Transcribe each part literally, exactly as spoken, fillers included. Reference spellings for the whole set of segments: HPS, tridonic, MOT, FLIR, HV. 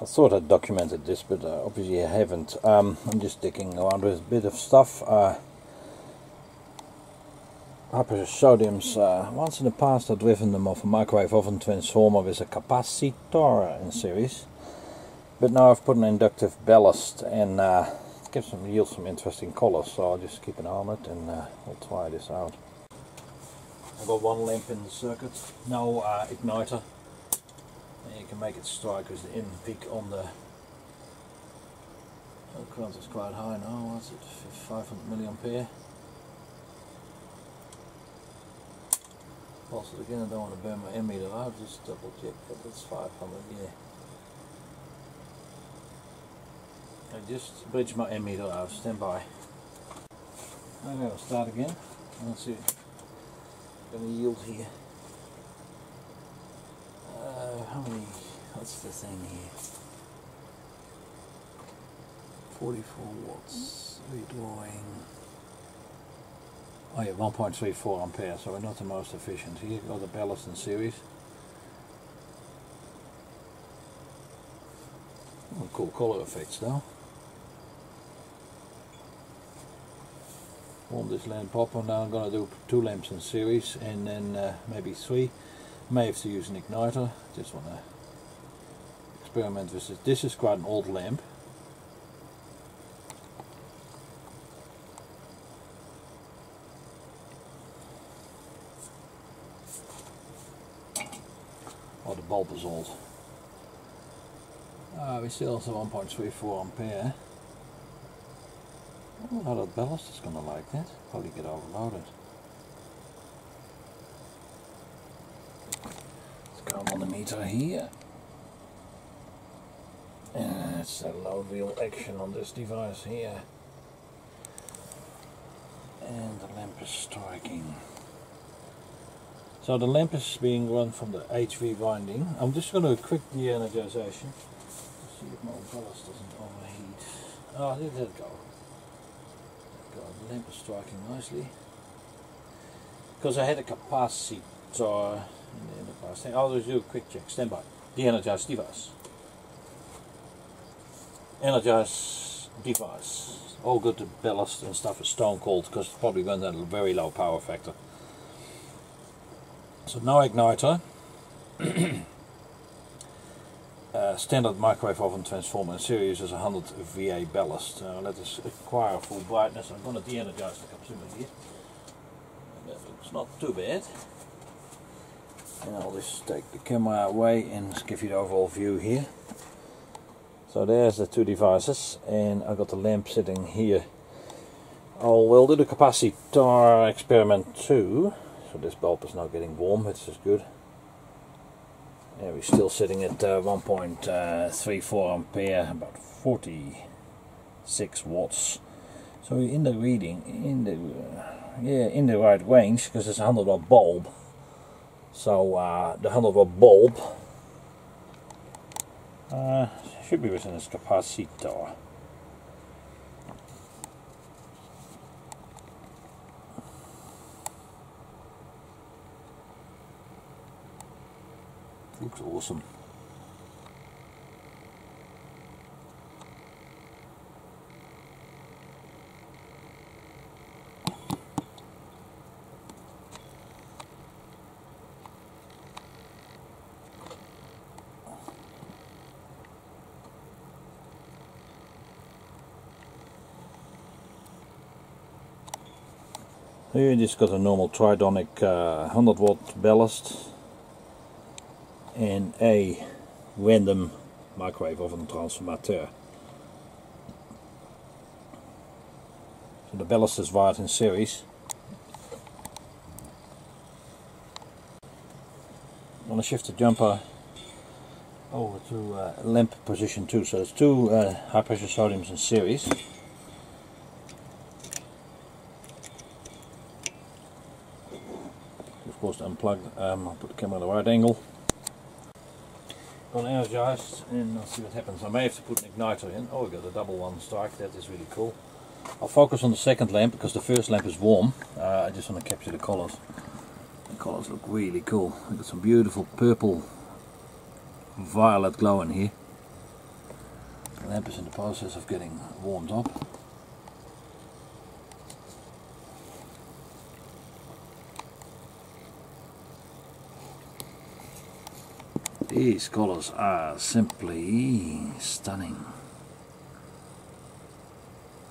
I thought I documented this, but uh, obviously I haven't. Um, I'm just digging around with a bit of stuff. Uh, High pressure sodiums. Uh, once in the past I've driven them off a microwave oven transformer with a capacitor in series. But now I've put an inductive ballast, and uh, it gives them, yields some interesting colours, so I'll just keep an eye on it and uh, we'll try this out. I've got one lamp in the circuit, no uh, igniter, and you can make it strike with the in peak on the... Oh, current is quite high now, what's it, five hundred milliampere? Pulse it again, I don't want to burn my ammeter out, just double check that that's five hundred, yeah. I just bridge my ammeter out, stand by. Okay, I'll start again. Let's see what going to yield here. Uh, how many, what's the thing here? forty-four watts, redrawing. Oh yeah, one point three four ampere, so we're not the most efficient here. Got the ballast in series. Oh, cool color effects though. Warm this lamp up, and now I'm going to do two lamps in series, and then uh, maybe three. May have to use an igniter. Just want to experiment with this. This is quite an old lamp. Oh, the bulb is old. Uh, we still have one point three four ampere. I don't know how that ballast is going to like that. Probably get overloaded. Let's go on the meter here. And it's a low wheel action on this device here. And the lamp is striking. So the lamp is being run from the H V winding. I'm just going to do a quick de-energization. See if my ballast doesn't overheat. Ah, oh, there it go. The lamp is striking nicely. Because I had a capacitor in the past. I'll just do a quick check. Stand by. De-energize device. Energize device. All good. The ballast and stuff is stone cold because it probably runs at a very low power factor. So no igniter. Uh, standard microwave oven transformer in series is one hundred V A ballast. Uh, let us acquire full brightness. I'm going to de-energize the consumer here. And that looks not too bad. And I'll just take the camera away and give you the overall view here. So there's the two devices, and I've got the lamp sitting here. I'll we'll do the capacitor experiment too. So this bulb is now getting warm, which is good. Yeah, we're still sitting at uh, one point three four ampere, about forty-six watts. So we're in the reading, in the uh, yeah, in the right range, because it's a one hundred watt bulb. So uh, the one hundred watt bulb uh, should be within its capacitor. Looks awesome. Here you just got a normal tridonic uh, one hundred watt ballast. And a random microwave oven transformateur. So the ballast is wired in series. I'm going to shift the jumper over to uh, lamp position two. So there's two uh, high pressure sodiums in series. Of course, unplugged. Um, I'll put the camera at the right angle. Gonna energize and I'll see what happens. I may have to put an igniter in. Oh, we got a double one strike, that is really cool. I'll focus on the second lamp because the first lamp is warm. Uh, I just want to capture the colors. The colors look really cool. We've got some beautiful purple violet glow in here. The lamp is in the process of getting warmed up. These colors are simply stunning.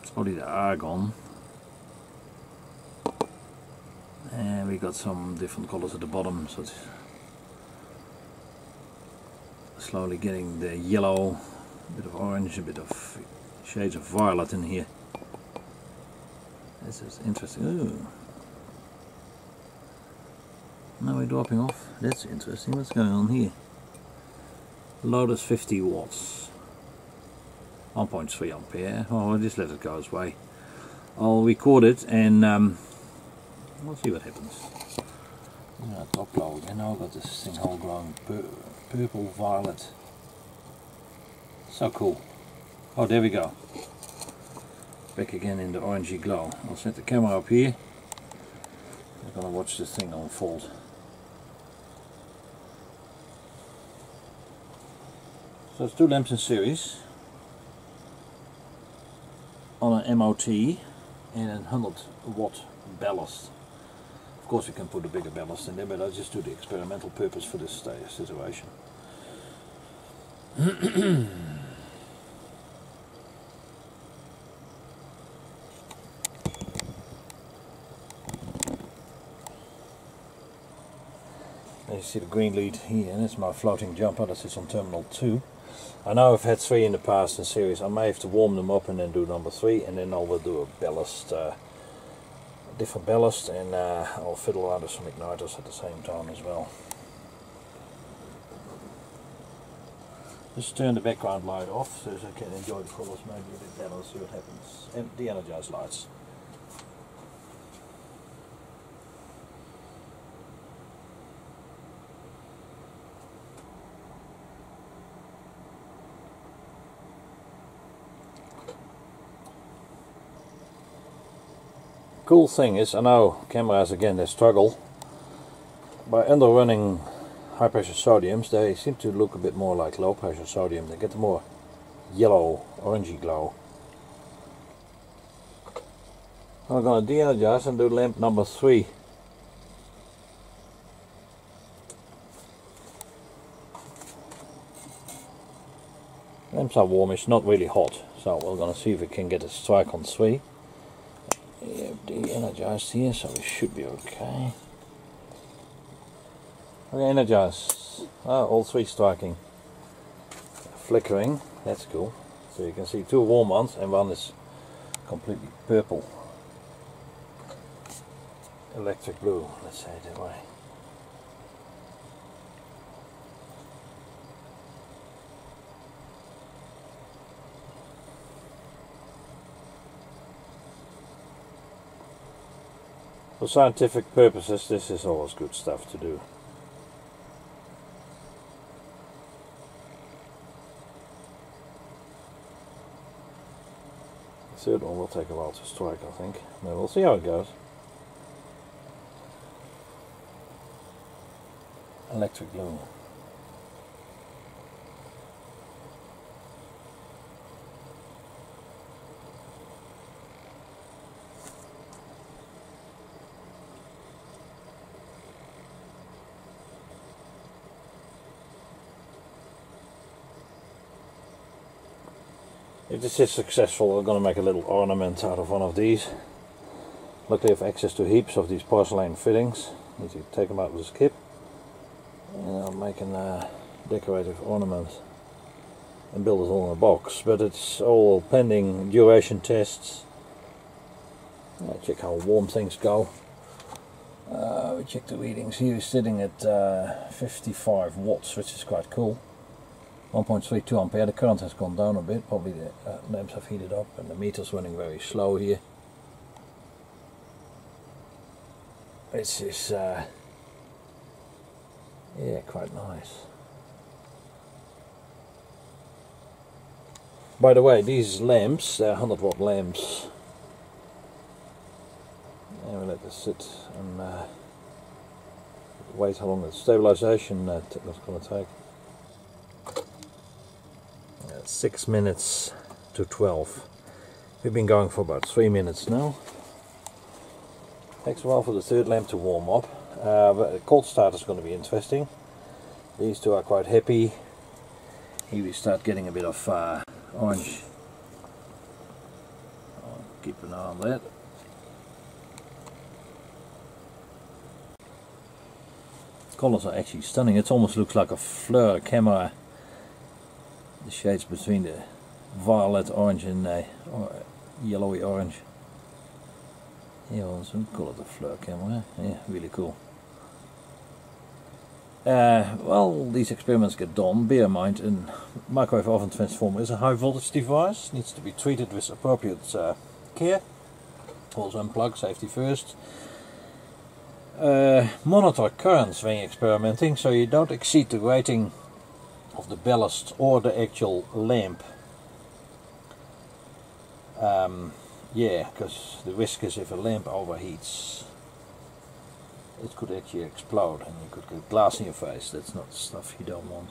It's only the argon. And we got some different colors at the bottom, so it's slowly getting the yellow, a bit of orange, a bit of shades of violet in here. This is interesting. Ooh. Now we're dropping off. That's interesting. What's going on here? Lotus fifty watts, one point three ampere. Oh, I'll just let it go its way. I'll record it and um, we'll see what happens. I'm going to top load again. Now I've got this thing all grown pur purple violet. So cool. Oh, there we go. Back again in the orangey glow. I'll set the camera up here. I'm going to watch this thing unfold. So it's two lamps in series on an M O T and a one hundred watt ballast. Of course, we can put a bigger ballast in there, but I just do the experimental purpose for this situation. You see the green lead here, and it's my floating jumper that sits on terminal two. I know I've had three in the past in series. I may have to warm them up and then do number three, and then I will do a ballast, uh, a different ballast, and uh, I'll fiddle out of some igniters at the same time as well. Just turn the background light off so I can enjoy the colours maybe a bit better, see what happens. And de-energize lights. Cool thing is, I know cameras again they struggle. By underrunning high pressure sodiums, they seem to look a bit more like low pressure sodium. They get the more yellow, orangey glow. I'm gonna de-energize and do lamp number three. Lamps are warmish, not really hot, so we're gonna see if we can get a strike on three. De-energized here, so we should be okay. Re-energize. Oh, all three striking. Flickering, that's cool. So you can see two warm ones and one is completely purple. Electric blue, let's say it that way. For scientific purposes, this is always good stuff to do. The third one will take a while to strike, I think. Then we'll see how it goes. Electric blue. If this is successful, we're going to make a little ornament out of one of these. Luckily I have access to heaps of these porcelain fittings. I need to take them out with a skip. And I'll make a uh, decorative ornament and build it all in a box. But it's all pending duration tests. I'll check how warm things go. Uh, we check the readings. Here is sitting at uh, fifty-five watts, which is quite cool. one point three two ampere, the current has gone down a bit, probably the uh, lamps have heated up and the meter's running very slow here. This is, uh, yeah, quite nice. By the way, these lamps, they're one hundred watt lamps. And we'll let this sit and uh, wait how long the stabilization uh, that's going to take. about six minutes to twelve. We've been going for about three minutes now. Takes a while for the third lamp to warm up. Uh, but the cold start is going to be interesting. These two are quite happy. Here we start getting a bit of uh, orange. I'll keep an eye on that. The colours are actually stunning. It almost looks like a FLIR camera. The shades between the violet, orange, and uh, or yellowy orange. Yeah, well, it's some colour, the FLIR camera. Yeah, really cool. Uh, well, these experiments get done. Bear in mind, a microwave oven transformer is a high voltage device. Needs to be treated with appropriate uh, care. Also unplug, safety first. Uh, monitor currents when experimenting, so you don't exceed the rating of the ballast or the actual lamp. Um, yeah, because the risk is if a lamp overheats, it could actually explode and you could get glass in your face. That's not stuff you don't want.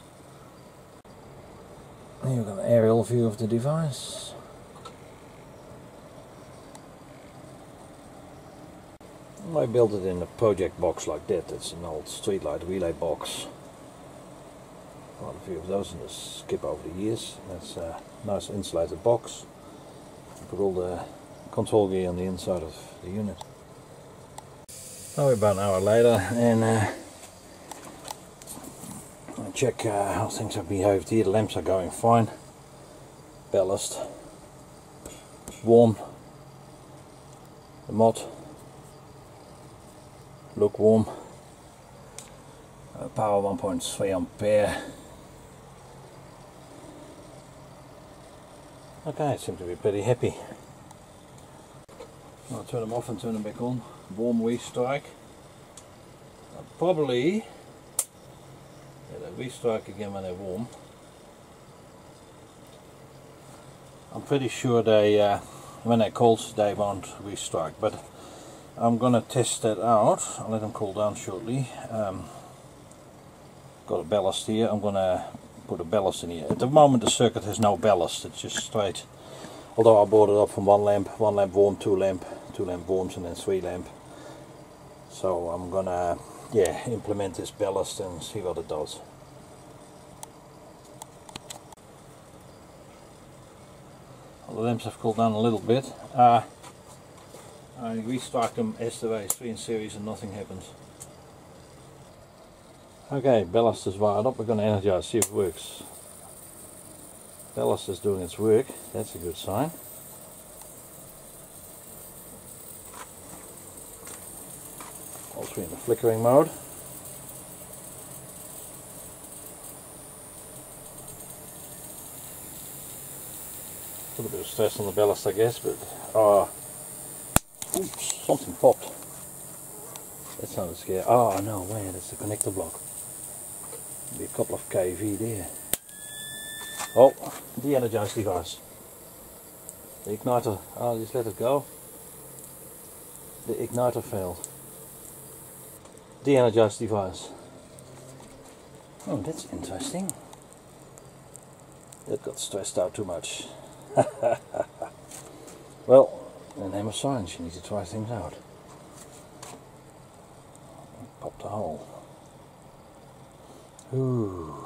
You've got an aerial view of the device. I built it in a project box like that. It's an old streetlight relay box. Got a few of those in the skip over the years. That's a nice insulated box. Put all the control gear on the inside of the unit. Now we're about an hour later, and uh, I check uh, how things have behaved here. The lamps are going fine. Ballast, warm. The M O T, lukewarm. Uh, power one point three ampere. Okay, I seem to be pretty happy. I'll turn them off and turn them back on. Warm restrike. I'll probably, yeah, they restrike again when they're warm. I'm pretty sure they, uh, when they're cold, they won't restrike. But I'm gonna test that out. I'll let them cool down shortly. Um, got a ballast here. I'm gonna put a ballast in here. At the moment, the circuit has no ballast. It's just straight. Although I brought it up from one lamp, one lamp warm, two lamp, two lamp warms, and then three lamp. So I'm gonna, yeah, implement this ballast and see what it does. Well, the lamps have cooled down a little bit. Uh, I restart them as the way three in series and nothing happens. Okay, ballast is wired up. We're gonna energize, see if it works. Ballast is doing its work, that's a good sign. All three in the flickering mode. A little bit of stress on the ballast, I guess, but uh, oops, something popped. That sounded scary. Oh no way, that's the connector block. There'll be a couple of kV there. Oh, de-energized device. The igniter, oh, just let it go. The igniter failed. De-energized device. Oh, that's interesting. That got stressed out too much. Well, in the name of science, you need to try things out. Popped a hole. Ooh.